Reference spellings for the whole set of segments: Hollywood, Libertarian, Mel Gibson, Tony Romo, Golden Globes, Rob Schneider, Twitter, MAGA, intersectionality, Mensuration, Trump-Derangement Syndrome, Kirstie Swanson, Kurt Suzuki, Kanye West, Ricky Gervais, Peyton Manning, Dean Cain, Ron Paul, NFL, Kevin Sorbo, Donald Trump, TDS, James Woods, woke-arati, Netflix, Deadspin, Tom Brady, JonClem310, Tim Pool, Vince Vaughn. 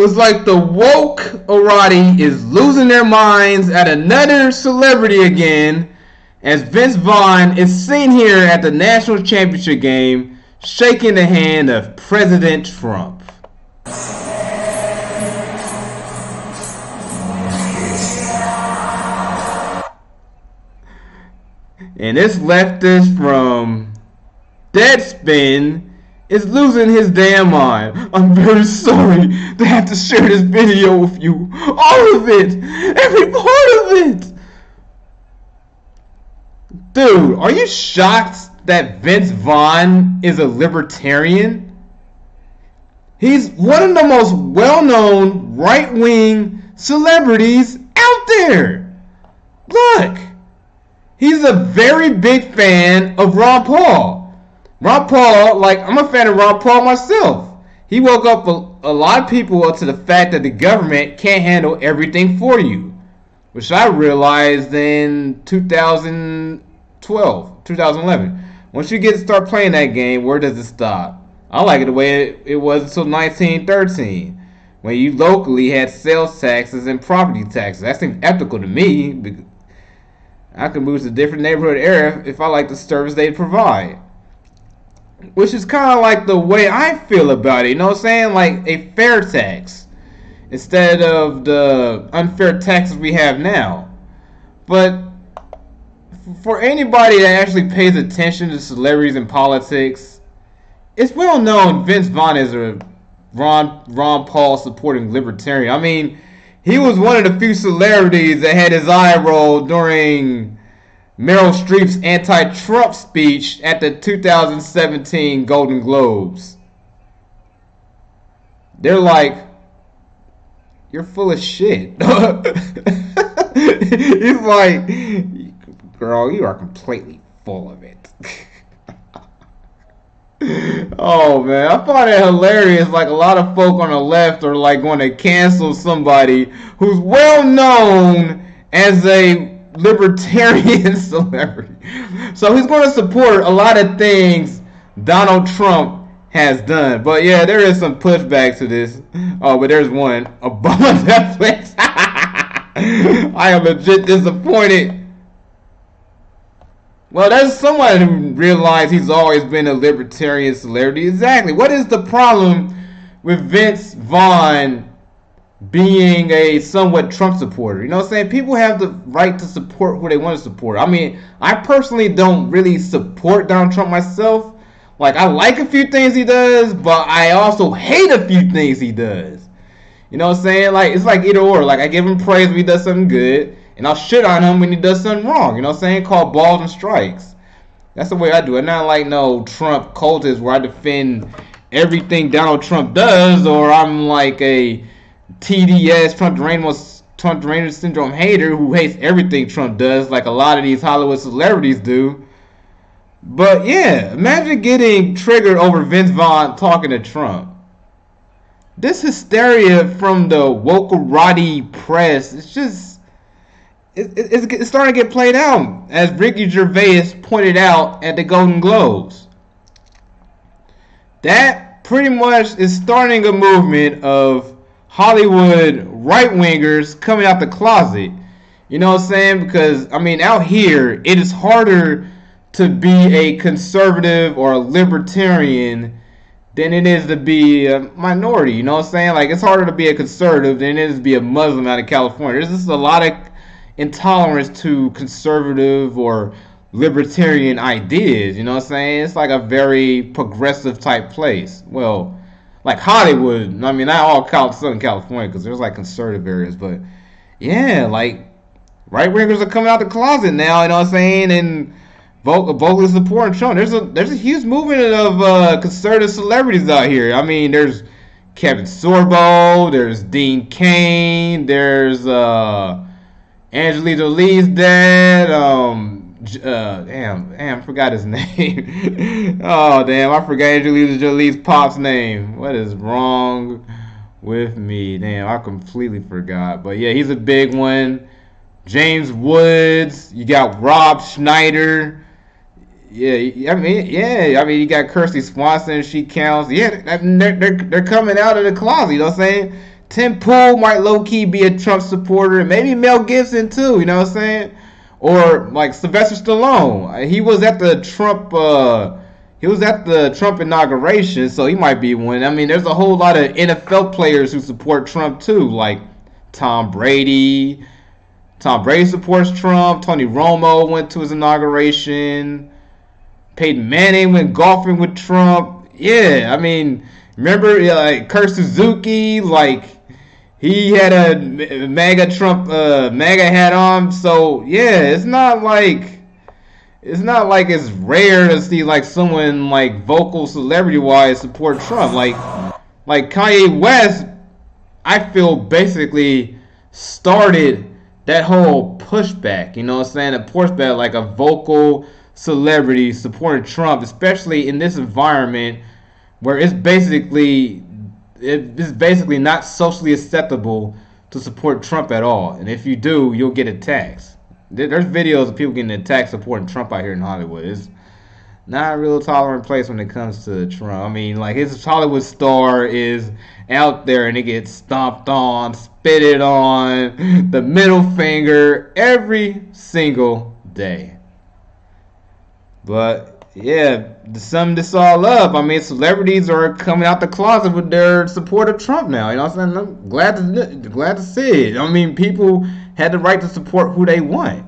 was like the woke-arati is losing their minds at another celebrity again, as Vince Vaughn is seen here at the national championship game shaking the hand of President Trump. And this leftist from Deadspin is losing his damn mind. I'm very sorry to have to share this video with you. All of it. Every part of it. Dude, are you shocked that Vince Vaughn is a libertarian? He's one of the most well-known right-wing celebrities out there. Look. He's a very big fan of Ron Paul. Ron Paul, like, I'm a fan of Ron Paul myself. He woke up a lot of people up to the fact that the government can't handle everything for you, which I realized in 2012, 2011. Once you get to start playing that game, where does it stop? I like it the way it was until 1913, when you locally had sales taxes and property taxes. That seems ethical to me. I could move to a different neighborhood area if I like the service they provide. Which is kind of like the way I feel about it, you know what I'm saying? Like a fair tax instead of the unfair taxes we have now. But for anybody that actually pays attention to celebrities and politics, it's well known Vince Vaughn is a Ron Paul supporting libertarian. I mean, he was one of the few celebrities that had his eye rolled during Meryl Streep's anti-Trump speech at the 2017 Golden Globes. They're like, you're full of shit. He's like, girl, you are completely full of it. Oh, man, I find it hilarious. Like, a lot of folk on the left are like going to cancel somebody who's well known as a libertarian celebrity. So he's going to support a lot of things Donald Trump has done. But yeah, there is some pushback to this. Oh, but there's one. Obama Netflix. I am legit disappointed. Well, that's someone who realized he's always been a libertarian celebrity. Exactly. What is the problem with Vince Vaughn being a somewhat Trump supporter? You know what I'm saying? People have the right to support who they want to support. I mean, I personally don't really support Donald Trump myself. Like, I like a few things he does, but I also hate a few things he does. You know what I'm saying? Like, it's like either or. Like, I give him praise when he does something good, and I'll shit on him when he does something wrong. You know what I'm saying? Called balls and strikes. That's the way I do it. Not like no Trump cultist where I defend everything Donald Trump does, or I'm like a TDS, Trump-Derangement Syndrome hater who hates everything Trump does, like a lot of these Hollywood celebrities do. But yeah, imagine getting triggered over Vince Vaughn talking to Trump. This hysteria from the woke-arati press, it's just, it's starting to get played out, as Ricky Gervais pointed out at the Golden Globes. That pretty much is starting a movement of Hollywood right-wingers coming out the closet. You know what I'm saying? Because, I mean, out here, it is harder to be a conservative or a libertarian than it is to be a minority. You know what I'm saying? Like, it's harder to be a conservative than it is to be a Muslim out of California. There's just a lot of intolerance to conservative or libertarian ideas. You know what I'm saying? It's like a very progressive type place. Well, like Hollywood, I mean, not all Southern California, because there's like conservative areas, but yeah, like right-wingers are coming out the closet now, you know what I'm saying, and vocally supporting Trump. There's a huge movement of conservative celebrities out here. I mean, there's Kevin Sorbo, there's Dean Cain, there's Angelina Jolie's dad, damn, I forgot his name. Oh, damn, I forgot Angelina Jolie's pop's name. What is wrong with me? Damn, I completely forgot. But yeah, he's a big one. James Woods. You got Rob Schneider. Yeah, I mean, you got Kirstie Swanson. She counts. Yeah, they're coming out of the closet. You know what I'm saying? Tim Pool might low-key be a Trump supporter. Maybe Mel Gibson, too, you know what I'm saying? Or, like, Sylvester Stallone. He was at the Trump inauguration, so he might be one. I mean, there's a whole lot of NFL players who support Trump, too, like Tom Brady. Tom Brady supports Trump. Tony Romo went to his inauguration. Peyton Manning went golfing with Trump. Yeah, I mean, remember, like, Kurt Suzuki, like, he had a MAGA Trump MAGA hat on. So, yeah, it's not like it's rare to see, like, someone, like, vocal celebrity-wise support Trump. Like Kanye West, I feel, basically started that whole pushback, you know what I'm saying? A pushback, like a vocal celebrity supporting Trump, especially in this environment where it's basically not socially acceptable to support Trump at all. And if you do, you'll get attacks. There's videos of people getting attacked supporting Trump out here in Hollywood. It's not a real tolerant place when it comes to Trump. I mean, like, his Hollywood star is out there and it gets stomped on, spitted on, the middle finger every single day. But yeah, to sum this all up, I mean, celebrities are coming out the closet with their support of Trump now. You know what I'm saying? I'm glad to see it. I mean, people had the right to support who they want.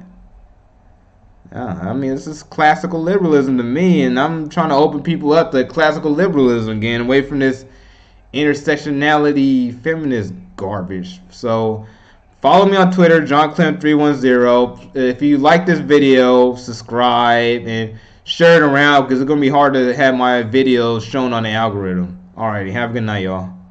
I mean, this is classical liberalism to me, and I'm trying to open people up to classical liberalism again, away from this intersectionality feminist garbage. So follow me on Twitter, JonClem310. If you like this video, subscribe and share it around, because it's going to be hard to have my videos shown on the algorithm. Alrighty, have a good night, y'all.